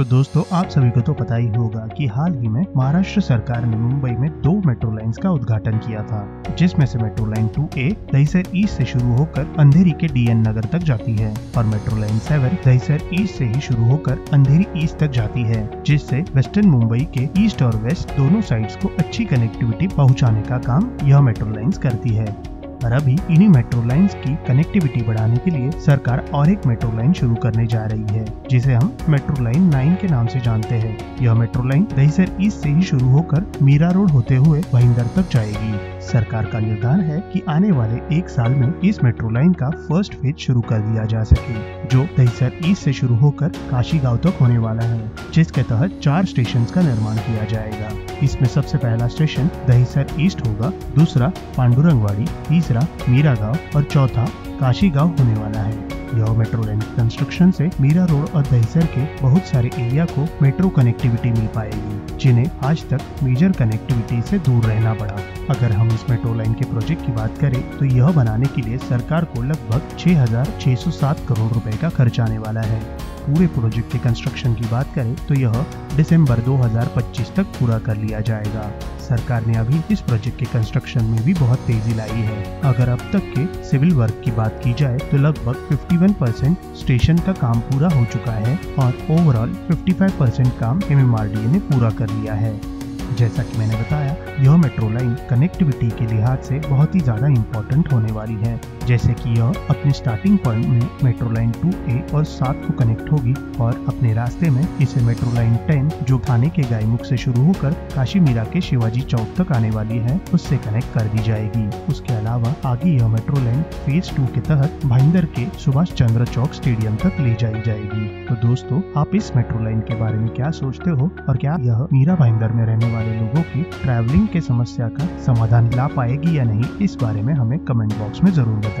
तो दोस्तों आप सभी को तो पता ही होगा कि हाल ही में महाराष्ट्र सरकार ने मुंबई में 2 मेट्रो लाइंस का उद्घाटन किया था, जिसमें से metro line 2A Dahisar east से शुरू होकर अंधेरी के डीएन नगर तक जाती है और मेट्रो लाइन 7 दहिसर ईस्ट से ही शुरू होकर अंधेरी ईस्ट तक जाती है, जिससे वेस्टर्न मुंबई के ईस्ट और वेस्ट दोनों साइड्स को अच्छी कनेक्टिविटी पहुँचाने का काम यह मेट्रो लाइंस करती है। और अभी इन्हीं मेट्रो लाइंस की कनेक्टिविटी बढ़ाने के लिए सरकार और एक मेट्रो लाइन शुरू करने जा रही है, जिसे हम मेट्रो लाइन 9 के नाम से जानते हैं। यह मेट्रो लाइन दहिसर ईस्ट से ही शुरू होकर मीरा रोड होते हुए भिंदर तक जाएगी। सरकार का निर्धार है कि आने वाले एक साल में इस मेट्रो लाइन का फर्स्ट फेज शुरू कर दिया जा सके, जो दहिसर ईस्ट से शुरू होकर काशी गाँव तक होने वाला है, जिसके तहत 4 स्टेशन का निर्माण किया जाएगा। इसमें सबसे पहला स्टेशन दहिसर ईस्ट होगा, दूसरा पांडुरंगवाड़ी, तीसरा मीरा गाँव और चौथा काशी गाँव होने वाला है। यह मेट्रो लाइन कंस्ट्रक्शन से मीरा रोड और दहिसर के बहुत सारे एरिया को मेट्रो कनेक्टिविटी मिल पाएगी, जिन्हें आज तक मेजर कनेक्टिविटी से दूर रहना पड़ा। अगर हम इस मेट्रो लाइन के प्रोजेक्ट की बात करें तो यह बनाने के लिए सरकार को लगभग 6,607 करोड़ रुपए का खर्च आने वाला है। पूरे प्रोजेक्ट के कंस्ट्रक्शन की बात करें तो यह दिसंबर 2025 तक पूरा कर लिया जाएगा। सरकार ने अभी इस प्रोजेक्ट के कंस्ट्रक्शन में भी बहुत तेजी लाई है। अगर अब तक के सिविल वर्क की बात की जाए तो लगभग 51% स्टेशन का काम पूरा हो चुका है और ओवरऑल 55% काम MMRDA ने पूरा कर लिया है। जैसा कि मैंने बताया, यह मेट्रो लाइन कनेक्टिविटी के लिहाज से बहुत ही ज़्यादा इम्पोर्टेंट होने वाली है। जैसे कि यह अपने स्टार्टिंग पॉइंट में मेट्रो लाइन 2A और 7 को कनेक्ट होगी और अपने रास्ते में इसे मेट्रो लाइन 10, जो थाने के गायमुख से शुरू होकर काशी मीरा के शिवाजी चौक तक आने वाली है, उससे कनेक्ट कर दी जाएगी। उसके अलावा आगे यह मेट्रो लाइन फेज 2 के तहत भिंदर के सुभाष चंद्र चौक स्टेडियम तक ले जाई जाएगी। तो दोस्तों, आप इस मेट्रो लाइन के बारे में क्या सोचते हो और क्या यह मीरा भिंदर में रहने वाले लोगों की ट्रैवलिंग के समस्या का समाधान ला पाएगी या नहीं, इस बारे में हमें कमेंट बॉक्स में जरूर बताएं।